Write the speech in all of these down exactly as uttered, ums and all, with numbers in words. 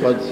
Gracias.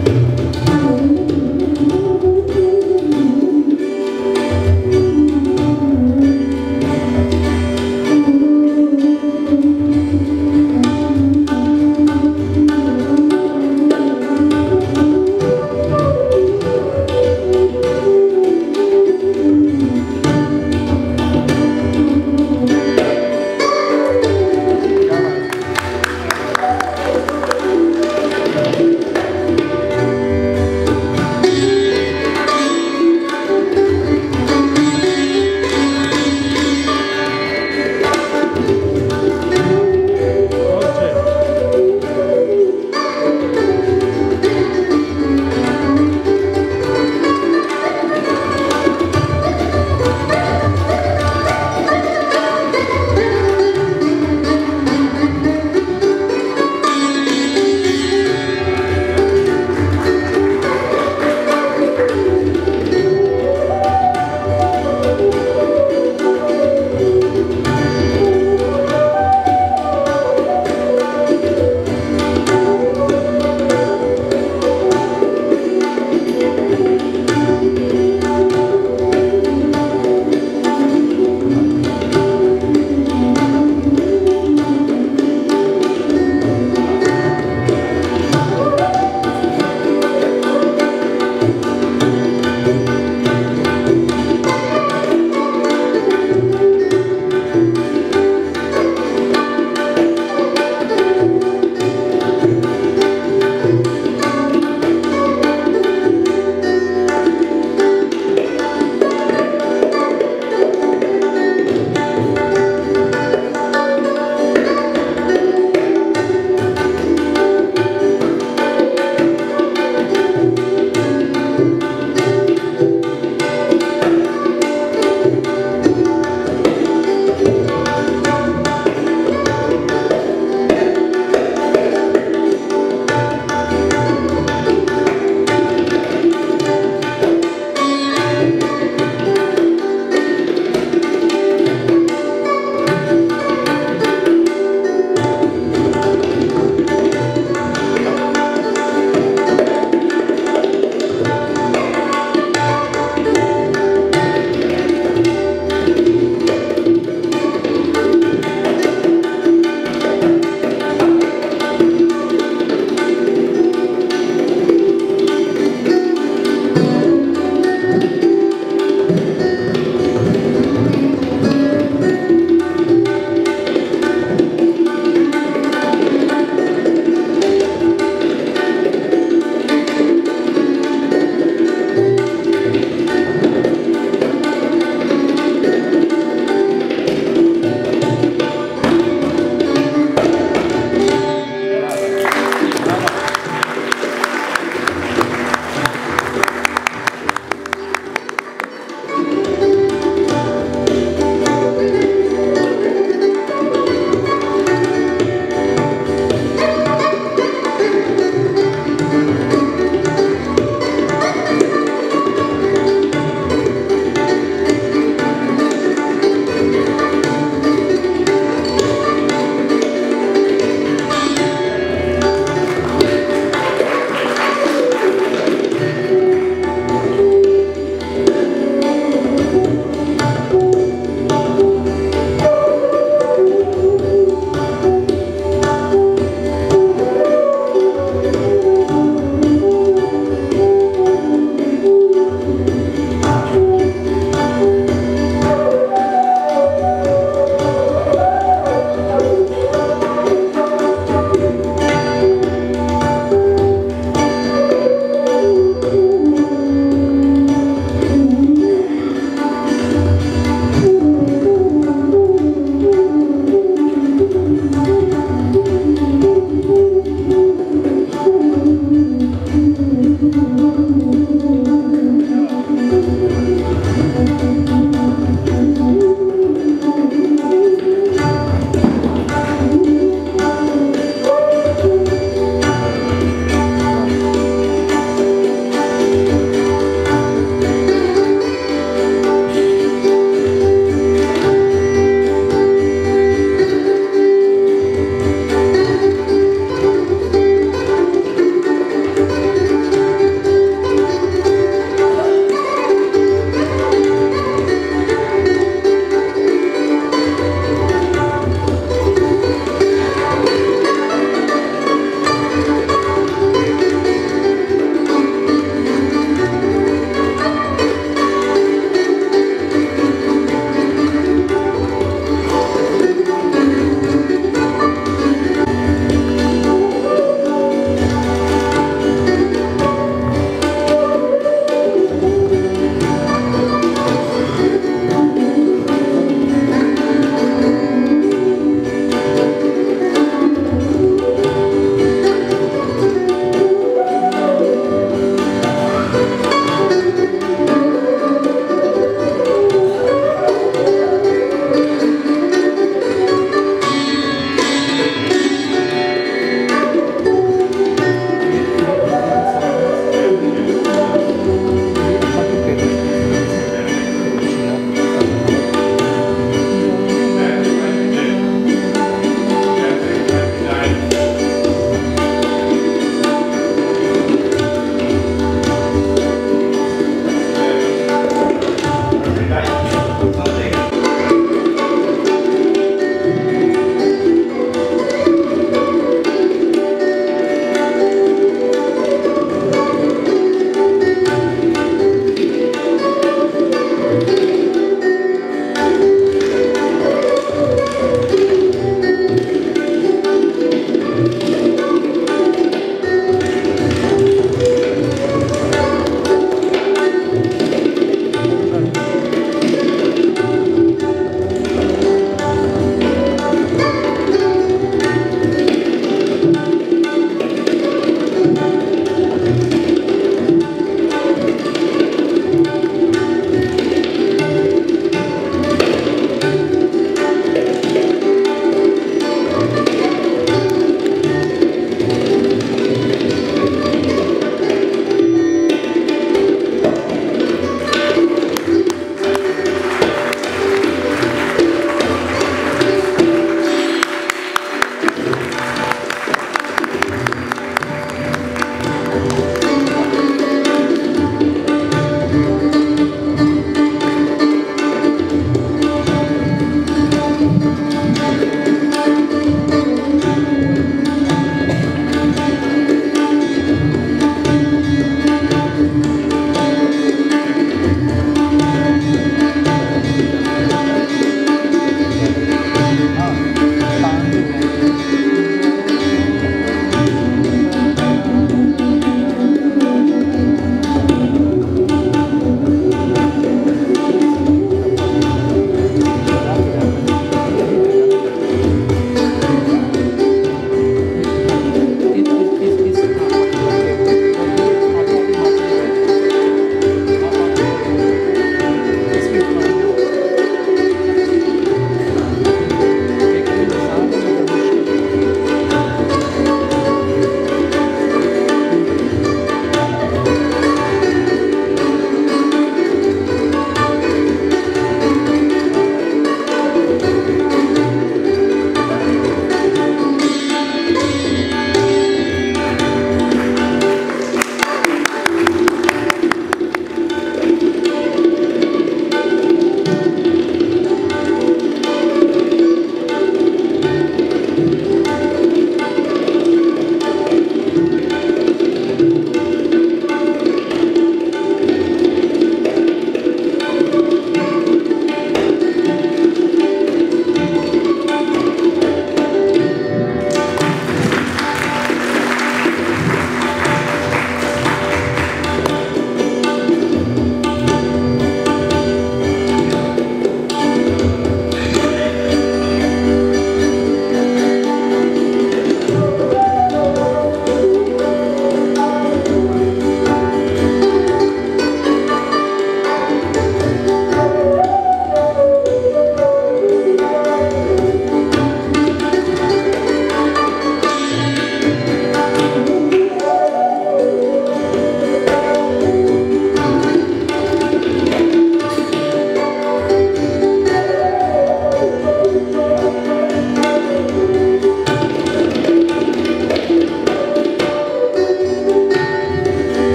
Thank you.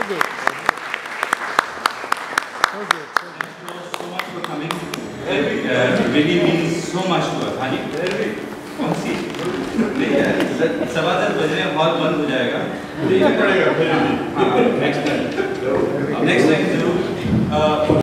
So good. So good. Thank you so much for coming. Every uh, really means so much to us. Hani, every one seat. सवा दस बजे hall बंद हो जाएगा. देखना पड़ेगा. Next time. Next time जरूर.